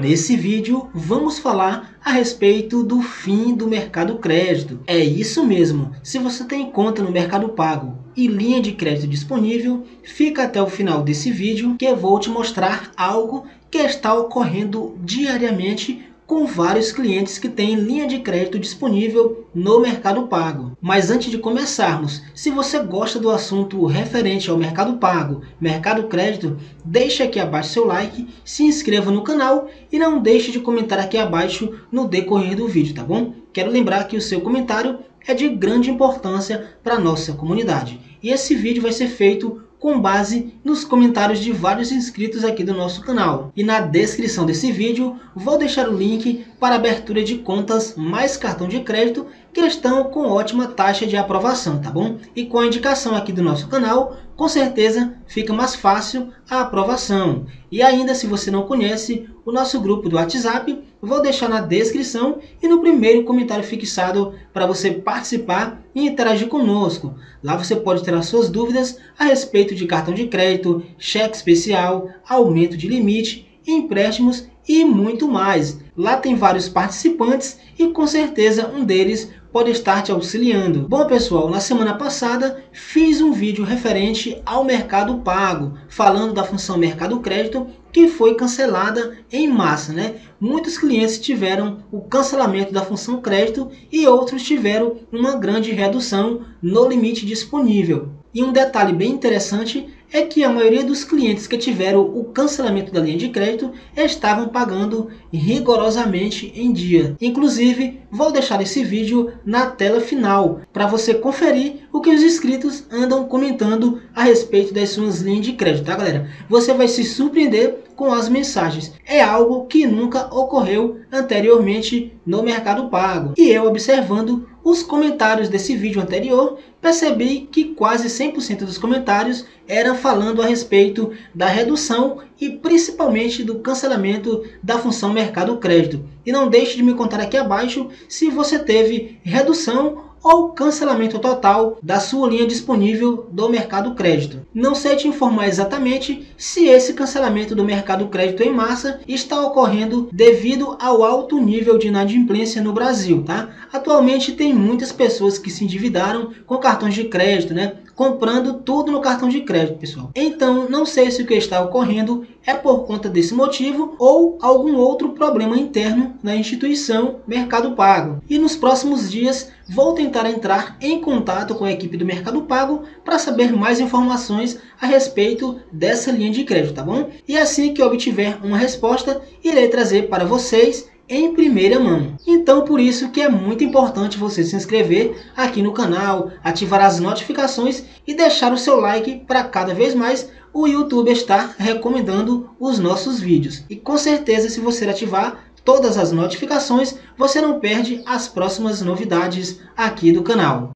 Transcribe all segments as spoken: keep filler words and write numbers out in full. Nesse vídeo vamos falar a respeito do fim do Mercado Crédito. É isso mesmo, se você tem conta no Mercado Pago e linha de crédito disponível, fica até o final desse vídeo que eu vou te mostrar algo que está ocorrendo diariamente com vários clientes que têm linha de crédito disponível no Mercado Pago. Mas antes de começarmos, se você gosta do assunto referente ao Mercado Pago, Mercado Crédito, deixe aqui abaixo seu like, se inscreva no canal e não deixe de comentar aqui abaixo no decorrer do vídeo, tá bom? Quero lembrar que o seu comentário é de grande importância para a nossa comunidade. E esse vídeo vai ser feito com base nos comentários de vários inscritos aqui do nosso canal. E na descrição desse vídeo vou deixar o link para abertura de contas mais cartão de crédito que estão com ótima taxa de aprovação, tá bom? E com a indicação aqui do nosso canal, com certeza fica mais fácil a aprovação. E ainda, se você não conhece o nosso grupo do WhatsApp, vou deixar na descrição e no primeiro comentário fixado para você participar e interagir conosco. Lá você pode tirar suas dúvidas a respeito de cartão de crédito, cheque especial, aumento de limite, empréstimos e muito mais. Lá tem vários participantes e com certeza um deles pode estar te auxiliando. Bom pessoal, na semana passada fiz um vídeo referente ao Mercado Pago, falando da função Mercado Crédito que foi cancelada em massa, né? Muitos clientes tiveram o cancelamento da função crédito e outros tiveram uma grande redução no limite disponível. E um detalhe bem interessante é que a maioria dos clientes que tiveram o cancelamento da linha de crédito estavam pagando rigorosamente em dia. Inclusive, vou deixar esse vídeo na tela final para você conferir o que os inscritos andam comentando a respeito das suas linhas de crédito, tá galera? Você vai se surpreender com as mensagens. É algo que nunca ocorreu anteriormente no Mercado Pago. E eu, observando os comentários desse vídeo anterior, percebi que quase cem por cento dos comentários eram falando a respeito da redução e principalmente do cancelamento da função Mercado Crédito. E não deixe de me contar aqui abaixo se você teve redução ou cancelamento total da sua linha disponível do Mercado Crédito. Não sei te informar exatamente se esse cancelamento do Mercado Crédito em massa está ocorrendo devido ao alto nível de inadimplência no Brasil, tá? Atualmente tem muitas pessoas que se endividaram com cartões de crédito, né? Comprando tudo no cartão de crédito, pessoal. Então, não sei se o que está ocorrendo é por conta desse motivo ou algum outro problema interno na instituição Mercado Pago. E nos próximos dias vou tentar entrar em contato com a equipe do Mercado Pago para saber mais informações a respeito dessa linha de crédito, tá bom? E assim que obtiver uma resposta, irei trazer para vocês em primeira mão. Então, por isso que é muito importante você se inscrever aqui no canal, ativar as notificações e deixar o seu like para cada vez mais o YouTube estar recomendando os nossos vídeos. E com certeza, se você ativar todas as notificações, você não perde as próximas novidades aqui do canal.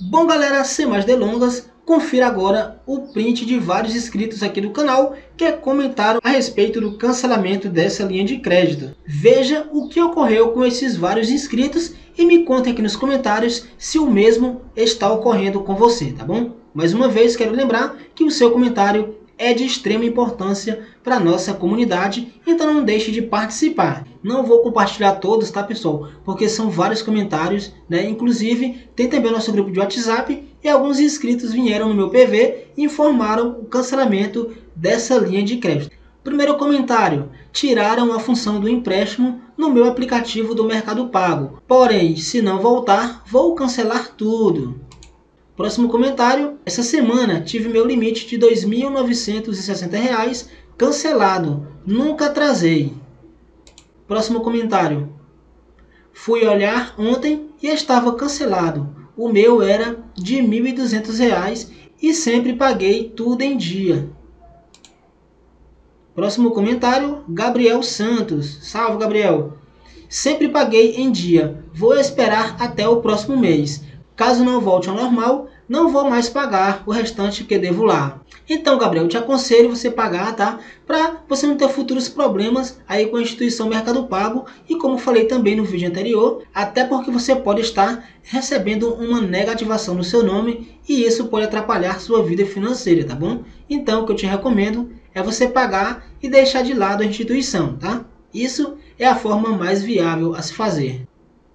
Bom galera, sem mais delongas, confira agora o print de vários inscritos aqui do canal que comentaram a respeito do cancelamento dessa linha de crédito. Veja o que ocorreu com esses vários inscritos e me contem aqui nos comentários se o mesmo está ocorrendo com você, tá bom? Mais uma vez, quero lembrar que o seu comentário é de extrema importância para a nossa comunidade, então não deixe de participar. Não vou compartilhar todos, tá pessoal? Porque são vários comentários, né? Inclusive, tem também o nosso grupo de WhatsApp e alguns inscritos vieram no meu P V e informaram o cancelamento dessa linha de crédito. Primeiro comentário: tiraram a função do empréstimo no meu aplicativo do Mercado Pago. Porém, se não voltar, vou cancelar tudo. Próximo comentário: essa semana tive meu limite de dois mil novecentos e sessenta reais cancelado, nunca atrasei. Próximo comentário: fui olhar ontem e estava cancelado, o meu era de mil e duzentos reais e sempre paguei tudo em dia. Próximo comentário: Gabriel Santos, salve Gabriel, sempre paguei em dia, vou esperar até o próximo mês. Caso não volte ao normal, não vou mais pagar o restante que devo lá. Então, Gabriel, eu te aconselho você pagar, tá? Para você não ter futuros problemas aí com a instituição Mercado Pago. E como falei também no vídeo anterior, até porque você pode estar recebendo uma negativação no seu nome e isso pode atrapalhar sua vida financeira, tá bom? Então, o que eu te recomendo é você pagar e deixar de lado a instituição, tá? Isso é a forma mais viável a se fazer.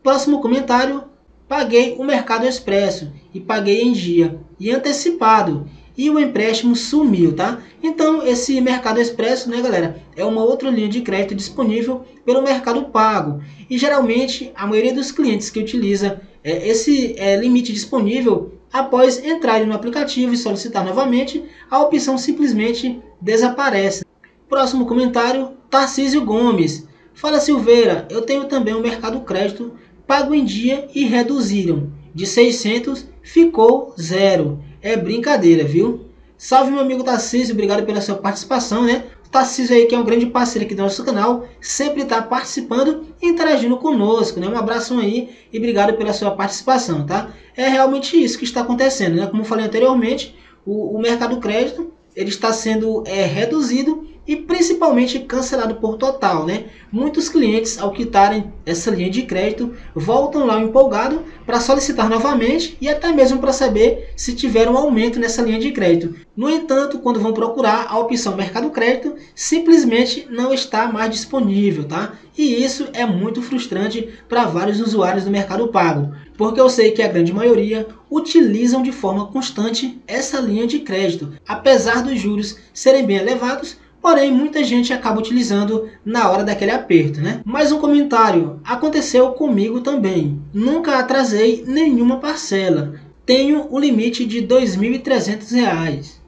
Próximo comentário: paguei o Mercado Expresso e paguei em dia e antecipado e o empréstimo sumiu, tá? Então esse Mercado Expresso, né, galera, é uma outra linha de crédito disponível pelo Mercado Pago, e geralmente a maioria dos clientes que utiliza é, esse é, limite disponível, após entrarem no aplicativo e solicitar novamente, a opção simplesmente desaparece. Próximo comentário: Tarcísio Gomes. Fala, Silveira, eu tenho também o Mercado Crédito, pago em dia e reduziram. De seiscentos ficou zero. É brincadeira, viu? Salve, meu amigo Tarcísio, obrigado pela sua participação, né? O Tarcísio aí, que é um grande parceiro aqui do nosso canal, sempre está participando e interagindo conosco, né? Um abraço aí e obrigado pela sua participação, tá? É realmente isso que está acontecendo, né? Como eu falei anteriormente, o, o Mercado Crédito, ele está sendo é, reduzido e principalmente cancelado por total, né? Muitos clientes, ao quitarem essa linha de crédito, voltam lá empolgado para solicitar novamente e até mesmo para saber se tiveram um aumento nessa linha de crédito. No entanto, quando vão procurar a opção Mercado Crédito, simplesmente não está mais disponível, tá? E isso é muito frustrante para vários usuários do Mercado Pago, porque eu sei que a grande maioria utilizam de forma constante essa linha de crédito, apesar dos juros serem bem elevados. Porém, muita gente acaba utilizando na hora daquele aperto, né? Mais um comentário: aconteceu comigo também. Nunca atrasei nenhuma parcela. Tenho o limite de dois mil e trezentos reais.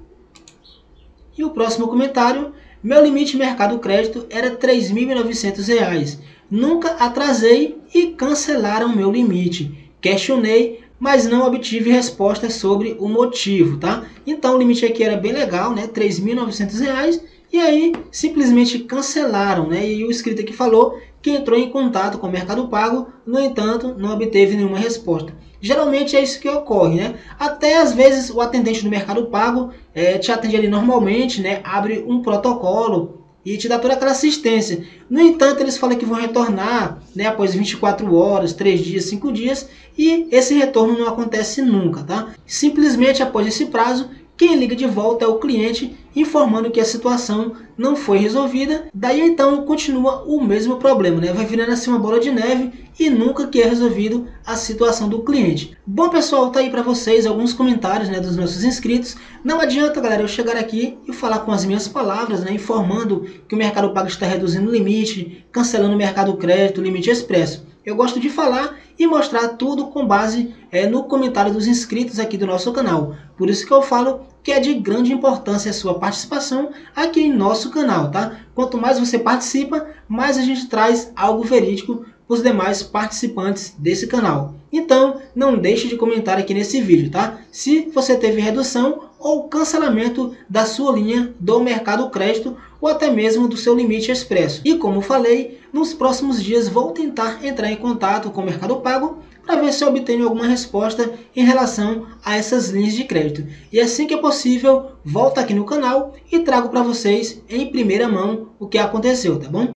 E o próximo comentário: meu limite Mercado Crédito era três mil e novecentos reais. Nunca atrasei e cancelaram meu limite. Questionei, mas não obtive resposta sobre o motivo, tá? Então o limite aqui era bem legal, né? três mil e novecentos reais. E aí simplesmente cancelaram, né? E o inscrito aqui falou que entrou em contato com o Mercado Pago, no entanto, não obteve nenhuma resposta. Geralmente é isso que ocorre, né? Até às vezes o atendente do Mercado Pago é, te atende ali normalmente, né? Abre um protocolo e te dá toda aquela assistência. No entanto, eles falam que vão retornar, né, após vinte e quatro horas, três dias, cinco dias, e esse retorno não acontece nunca, tá? Simplesmente após esse prazo, quem liga de volta é o cliente, informando que a situação não foi resolvida. Daí então continua o mesmo problema, né? Vai virando assim uma bola de neve e nunca que é resolvido a situação do cliente. Bom, pessoal, tá aí para vocês alguns comentários, né, dos nossos inscritos. Não adianta, galera, eu chegar aqui e falar com as minhas palavras, né, informando que o Mercado Pago está reduzindo o limite, cancelando o Mercado Crédito, o limite expresso. Eu gosto de falar e mostrar tudo com base é, no comentário dos inscritos aqui do nosso canal. Por isso que eu falo que é de grande importância a sua participação aqui em nosso canal, tá? Quanto mais você participa, mais a gente traz algo verídico para os demais participantes desse canal. Então, não deixe de comentar aqui nesse vídeo, tá? Se você teve redução ou cancelamento da sua linha do Mercado Crédito ou até mesmo do seu limite expresso. E como falei, nos próximos dias vou tentar entrar em contato com o Mercado Pago para ver se eu obtenho alguma resposta em relação a essas linhas de crédito. E assim que é possível, volto aqui no canal e trago para vocês em primeira mão o que aconteceu, tá bom?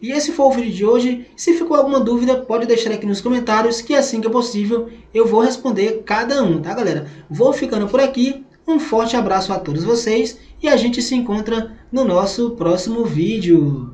E esse foi o vídeo de hoje. Se ficou alguma dúvida, pode deixar aqui nos comentários, que assim que é possível eu vou responder cada um, tá, galera? Vou ficando por aqui. Um forte abraço a todos vocês e a gente se encontra no nosso próximo vídeo.